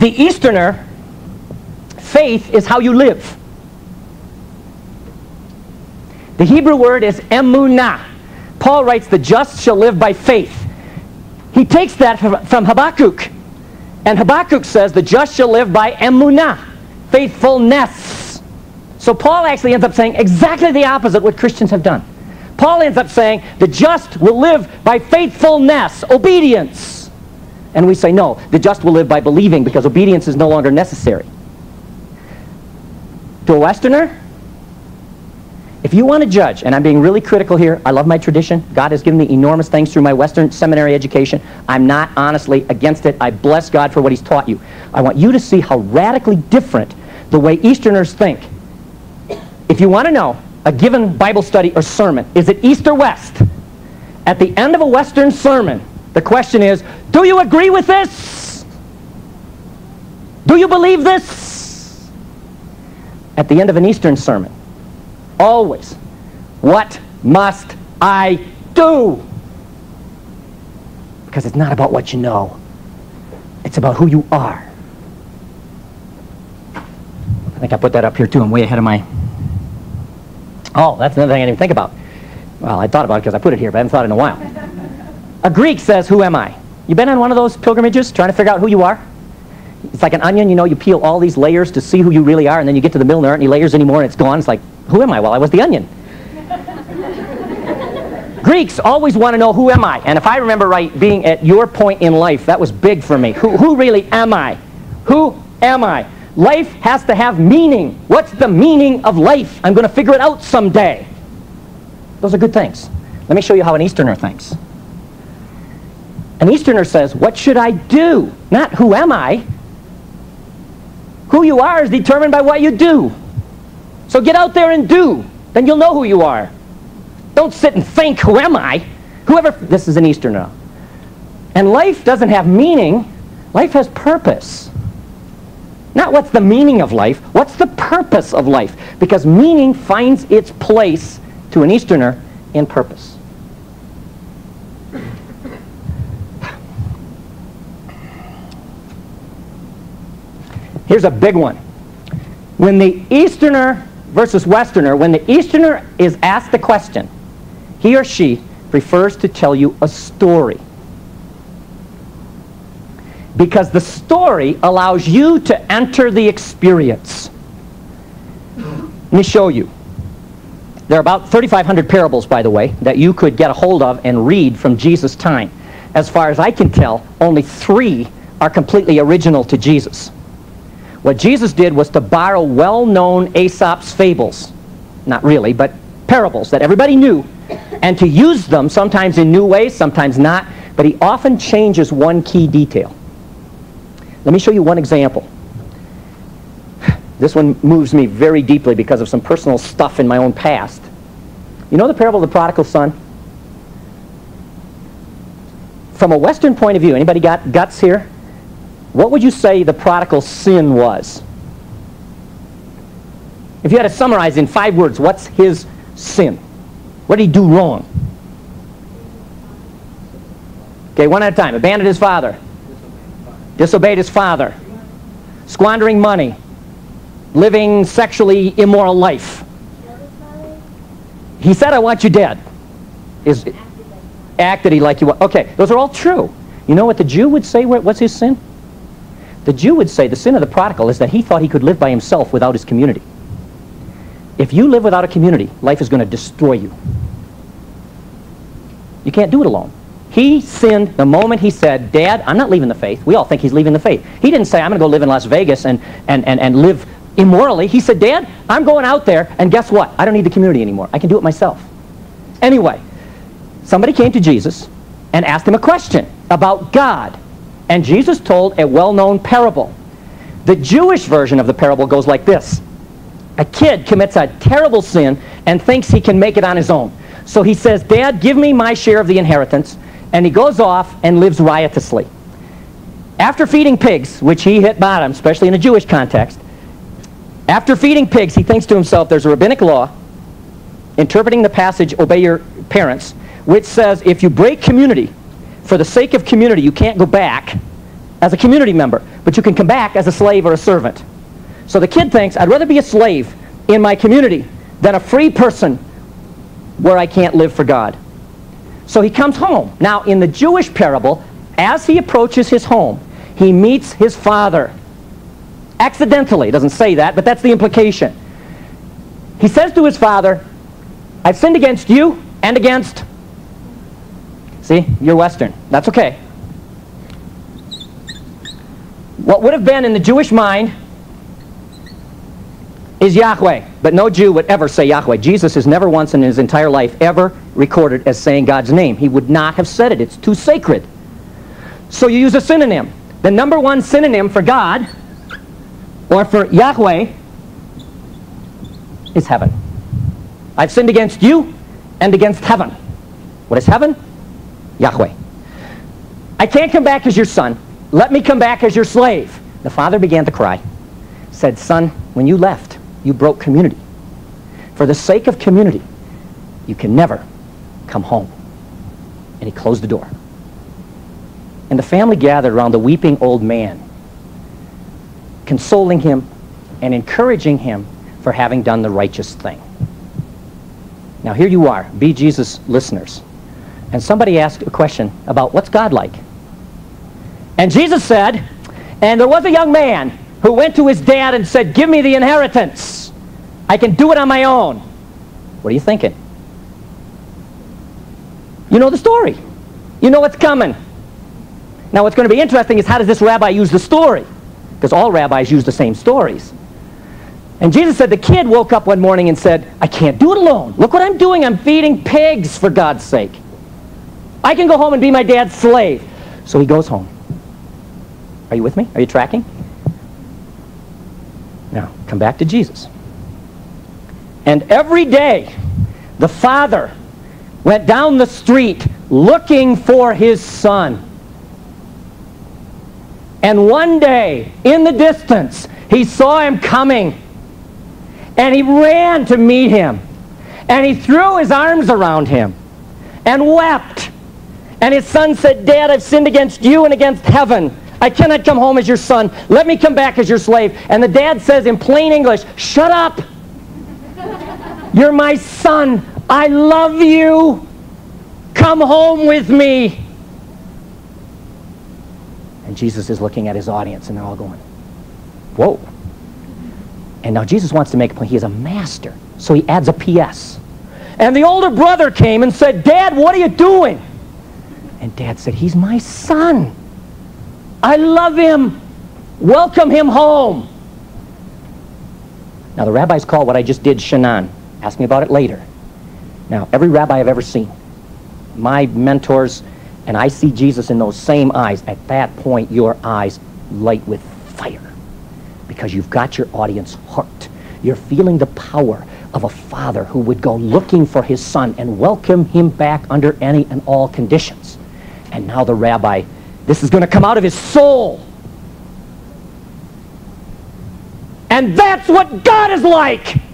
The Easterner, faith is how you live. The Hebrew word is emunah. Paul writes, the just shall live by faith. He takes that from Habakkuk. And Habakkuk says, the just shall live by emunah, faithfulness. So Paul actually ends up saying exactly the opposite what Christians have done. Paul ends up saying, the just will live by faithfulness, obedience. And we say, no, the just will live by believing because obedience is no longer necessary. To a Westerner, if you want to judge, and I'm being really critical here, I love my tradition. God has given me enormous things through my Western seminary education. I'm not honestly against it. I bless God for what He's taught you. I want you to see how radically different the way Easterners think. If you want to know a given Bible study or sermon, is it East or West? At the end of a Western sermon, the question is, do you agree with this? Do you believe this? At the end of an Eastern sermon, always, what must I do? Because it's not about what you know. It's about who you are. I think I put that up here too. I'm way ahead of my... Oh, that's another thing I didn't even think about. Well, I thought about it because I put it here, but I haven't thought in a while. A Greek says, who am I? You been on one of those pilgrimages trying to figure out who you are? It's like an onion, you know, you peel all these layers to see who you really are, and then you get to the middle and there aren't any layers anymore, and it's gone. It's like, who am I? Well, I was the onion. Greeks always want to know, who am I? And if I remember right, being at your point in life, that was big for me. Who really am I? Who am I? Life has to have meaning. What's the meaning of life? I'm going to figure it out someday. Those are good things. Let me show you how an Easterner thinks. An Easterner says, what should I do? Not who am I. Who you are is determined by what you do. So get out there and do. Then you'll know who you are. Don't sit and think, who am I? Whoever, this is an Easterner. And life doesn't have meaning. Life has purpose. Not what's the meaning of life, what's the purpose of life? Because meaning finds its place to an Easterner in purpose. Here's a big one. When the Easterner versus Westerner, when the Easterner is asked the question, he or she prefers to tell you a story. Because the story allows you to enter the experience. Let me show you. There are about 3,500 parables, by the way, that you could get a hold of and read from Jesus' time. As far as I can tell, only 3 are completely original to Jesus. What Jesus did was to borrow well-known Aesop's fables, not really, but parables that everybody knew, and to use them sometimes in new ways, sometimes not, but he often changes one key detail. Let me show you one example. This one moves me very deeply because of some personal stuff in my own past. You know the parable of the prodigal son? From a Western point of view, anybody got guts here? What would you say the prodigal sin was? If you had to summarize in 5 words, what's his sin? What did he do wrong? Okay, one at a time. Abandoned his father. Disobeyed his father. Squandering money. Living sexually immoral life. He said, I want you dead. Acted he like you want. Okay, those are all true. You know what the Jew would say? What's his sin? The Jew would say the sin of the prodigal is that he thought he could live by himself without his community. If you live without a community, life is going to destroy you. You can't do it alone. He sinned the moment he said, Dad, I'm not leaving the faith. We all think he's leaving the faith. He didn't say, I'm going to go live in Las Vegas and live immorally. He said, Dad, I'm going out there, and guess what? I don't need the community anymore. I can do it myself. Anyway, somebody came to Jesus and asked him a question about God. And Jesus told a well-known parable. The Jewish version of the parable goes like this. A kid commits a terrible sin and thinks he can make it on his own. So he says, Dad, give me my share of the inheritance. And he goes off and lives riotously. After feeding pigs, which he hit bottom, especially in a Jewish context, after feeding pigs, he thinks to himself, there's a rabbinic law interpreting the passage, obey your parents, which says if you break community, for the sake of community, you can't go back as a community member, but you can come back as a slave or a servant. So the kid thinks, I'd rather be a slave in my community than a free person where I can't live for God. So he comes home. Now, in the Jewish parable, as he approaches his home, he meets his father. Accidentally. It doesn't say that, but that's the implication. He says to his father, I've sinned against you and against... See, you're Western. That's okay. What would have been in the Jewish mind is Yahweh. But no Jew would ever say Yahweh. Jesus is never once in his entire life ever recorded as saying God's name. He would not have said it. It's too sacred. So you use a synonym. The number one synonym for God or for Yahweh is heaven. I've sinned against you and against heaven. What is heaven? Yahweh. I can't come back as your son. Let me come back as your slave. The father began to cry. Said, son, when you left, you broke community. For the sake of community, you can never come home. And he closed the door. And the family gathered around the weeping old man, consoling him and encouraging him for having done the righteous thing. Now here you are, Be Jesus listeners. And somebody asked a question about what's God like? And Jesus said, and there was a young man who went to his dad and said, give me the inheritance. I can do it on my own. What are you thinking? You know the story. You know what's coming. Now what's going to be interesting is how does this rabbi use the story? Because all rabbis use the same stories. And Jesus said the kid woke up one morning and said, I can't do it alone. Look what I'm doing. I'm feeding pigs for God's sake. I can go home and be my dad's slave. So he goes home. Are you with me? Are you tracking? Now, come back to Jesus. And every day, the father went down the street looking for his son. And one day, in the distance, he saw him coming. And he ran to meet him. And he threw his arms around him and wept. And his son said, Dad, I've sinned against you and against heaven. I cannot come home as your son. Let me come back as your slave. And the dad says in plain English, shut up. You're my son. I love you. Come home with me. And Jesus is looking at his audience and they're all going, whoa. And now Jesus wants to make a point. He is a master. So he adds a P.S. And the older brother came and said, Dad, what are you doing? And Dad said, he's my son. I love him. Welcome him home. Now the rabbis call what I just did Shanan. Ask me about it later. Now every rabbi I've ever seen, my mentors, and I see Jesus in those same eyes. At that point, your eyes light with fire because you've got your audience hooked. You're feeling the power of a father who would go looking for his son and welcome him back under any and all conditions. And now the rabbi, this is going to come out of his soul. And that's what God is like.